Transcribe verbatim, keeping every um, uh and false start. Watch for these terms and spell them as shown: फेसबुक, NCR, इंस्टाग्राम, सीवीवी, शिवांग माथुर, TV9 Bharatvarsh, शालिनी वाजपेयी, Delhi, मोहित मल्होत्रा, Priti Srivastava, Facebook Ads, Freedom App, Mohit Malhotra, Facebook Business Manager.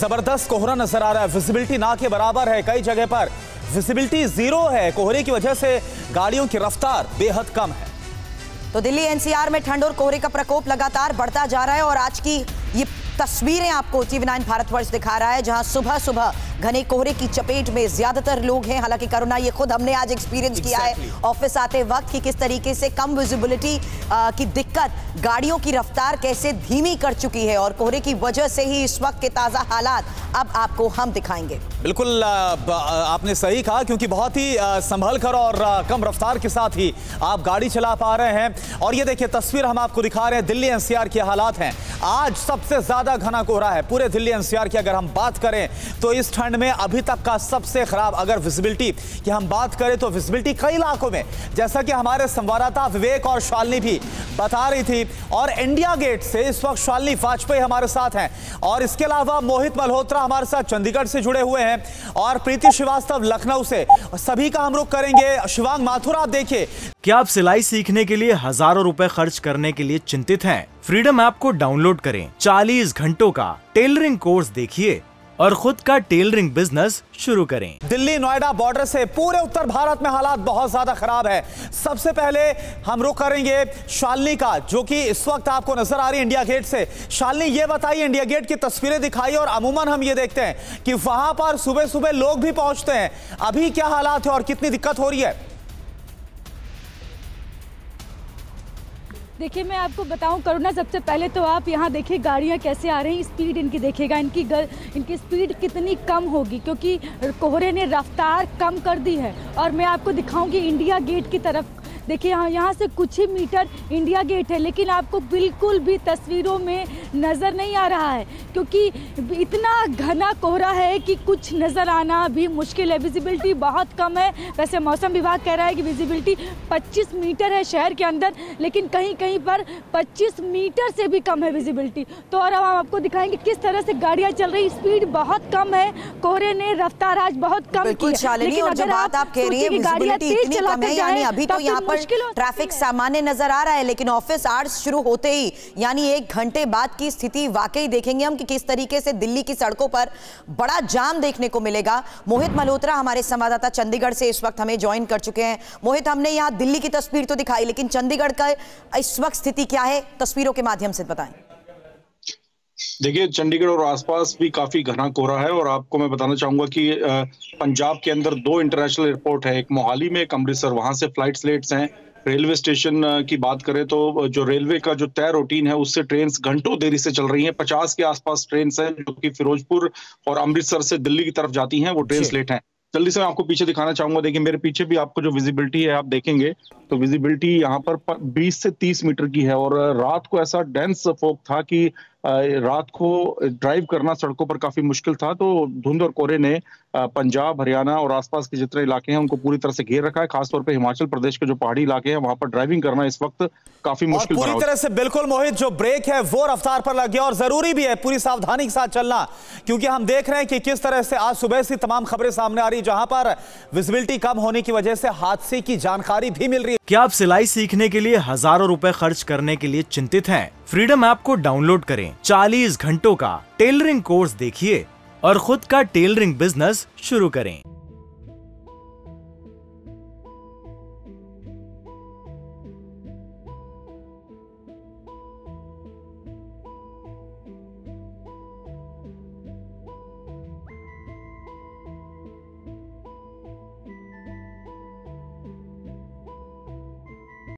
जबरदस्त कोहरा नजर आ रहा है, विजिबिलिटी ना के बराबर है, कई जगह पर विजिबिलिटी जीरो है। कोहरे की वजह से गाड़ियों की रफ्तार बेहद कम है। तो दिल्ली एनसीआर में ठंड और कोहरे का प्रकोप लगातार बढ़ता जा रहा है और आज की ये तस्वीरें आपको टीवी नाइन भारतवर्ष दिखा रहा है, जहां सुबह सुबह घने कोहरे की चपेट में ज्यादातर लोग हैं। हालांकि करुणा, ये खुद हमने आज एक्सपीरियंस किया है ऑफिस आते वक्त कि किस तरीके से कम विजिबिलिटी की दिक्कत गाड़ियों की रफ्तार कैसे धीमी कर चुकी है और कोहरे की वजह से ही इस वक्त के ताज़ा हालात अब आपको हम दिखाएंगे। बिल्कुल आपने सही कहा, क्योंकि बहुत ही संभल कर और कम रफ्तार के साथ ही आप गाड़ी चला पा रहे हैं। और ये देखिए तस्वीर हम आपको दिखा रहे हैं, दिल्ली एनसीआर के हालात हैं। आज सबसे ज्यादा घना कोहरा है पूरे दिल्ली एनसीआर की। अगर हम बात करें तो इस ठंड में अभी तक का सबसे खराब, अगर विजिबिलिटी की हम बात करें तो विजिबिलिटी कई इलाकों में, जैसा कि हमारे संवाददाता विवेक और शालिनी भी बता रही थी, और इंडिया गेट से इस वक्त शालिनी वाजपेयी हमारे साथ हैं और इसके अलावा मोहित मल्होत्रा हमारे साथ चंडीगढ़ से जुड़े हुए हैं और प्रीति श्रीवास्तव लखनऊ से। सभी का हम रुख करेंगे। शिवांग माथुर, आप देखिए, क्या आप सिलाई सीखने के लिए हजारों रुपए खर्च करने के लिए चिंतित हैं? फ्रीडम ऐप को डाउनलोड करें, चालीस घंटों का टेलरिंग कोर्स देखिए और खुद का टेलरिंग बिजनेस शुरू करें। दिल्ली नोएडा बॉर्डर से पूरे उत्तर भारत में हालात बहुत ज्यादा खराब है। सबसे पहले हम रुख करेंगे शालिनी का, जो कि इस वक्त आपको नजर आ रही है इंडिया गेट से। शालिनी, ये बताइए, इंडिया गेट की तस्वीरें दिखाई और अमूमन हम ये देखते हैं कि वहां पर सुबह सुबह लोग भी पहुंचते हैं, अभी क्या हालात है और कितनी दिक्कत हो रही है? देखिए, मैं आपको बताऊं करुणा, सबसे पहले तो आप यहाँ देखिए गाड़ियाँ कैसे आ रही हैं, स्पीड इनकी देखिएगा, इनकी गर, इनकी स्पीड कितनी कम होगी, क्योंकि कोहरे ने रफ्तार कम कर दी है। और मैं आपको दिखाऊंगी इंडिया गेट की तरफ, देखिए यहाँ यहाँ से कुछ ही मीटर इंडिया गेट है, लेकिन आपको बिल्कुल भी तस्वीरों में नज़र नहीं आ रहा है क्योंकि इतना घना कोहरा है कि कुछ नज़र आना भी मुश्किल है। विजिबिलिटी बहुत कम है। वैसे मौसम विभाग कह रहा है कि विजिबिलिटी पच्चीस मीटर है शहर के अंदर, लेकिन कहीं कहीं पर पच्चीस मीटर से भी कम है विजिबिलिटी। तो और अब हम आपको दिखाएंगे किस तरह से गाड़ियाँ चल रही, स्पीड बहुत कम है, कोहरे ने रफ्तार आज बहुत कम की है। लेकिन आप कह रही है गाड़ियाँ तेज चलाते जाएं, अभी तो यहाँ पर ट्रैफिक सामान्य नजर आ रहा है, लेकिन ऑफिस आवर्स शुरू होते ही यानी एक घंटे बाद की स्थिति वाकई देखेंगे हम कि किस तरीके से दिल्ली की सड़कों पर बड़ा जाम देखने को मिलेगा। मोहित मल्होत्रा हमारे संवाददाता चंडीगढ़ से इस वक्त हमें ज्वाइन कर चुके हैं। मोहित, हमने यहाँ दिल्ली की तस्वीर तो दिखाई, लेकिन चंडीगढ़ का इस वक्त स्थिति क्या है, तस्वीरों के माध्यम से बताएं। देखिए, चंडीगढ़ और आसपास भी काफी घना कोहरा है और आपको मैं बताना चाहूंगा कि पंजाब के अंदर दो इंटरनेशनल एयरपोर्ट है, एक मोहाली में, एक अमृतसर, वहां से फ्लाइट्स लेट्स हैं। रेलवे स्टेशन की बात करें तो जो रेलवे का जो तय रूटीन है उससे ट्रेन घंटों देरी से चल रही हैं। पचास के आसपास ट्रेन हैं जो कि फिरोजपुर और अमृतसर से दिल्ली की तरफ जाती हैं, वो ट्रेन लेट हैं। जल्दी से मैं आपको पीछे दिखाना चाहूंगा, देखिए मेरे पीछे भी आपको जो विजिबिलिटी है आप देखेंगे तो विजिबिलिटी यहाँ पर बीस से तीस मीटर की है और रात को ऐसा डेंस फोग था कि रात को ड्राइव करना सड़कों पर काफी मुश्किल था। तो धुंध और कोहरे ने पंजाब, हरियाणा और आसपास के जितने इलाके हैं उनको पूरी तरह से घेर रखा है। खासतौर पे हिमाचल प्रदेश के जो पहाड़ी इलाके हैं वहां पर ड्राइविंग करना इस वक्त काफी मुश्किल पूरी तरह से। बिल्कुल मोहित, जो ब्रेक है वो रफ्तार पर लग गया और जरूरी भी है पूरी सावधानी के साथ चलना, क्योंकि हम देख रहे हैं कि किस तरह से आज सुबह से तमाम खबरें सामने आ रही जहां पर विजिबिलिटी कम होने की वजह से हादसे की जानकारी भी मिल रही है। क्या आप सिलाई सीखने के लिए हजारों रुपए खर्च करने के लिए चिंतित हैं? फ्रीडम ऐप को डाउनलोड करें, चालीस घंटों का टेलरिंग कोर्स देखिए और खुद का टेलरिंग बिजनेस शुरू करें।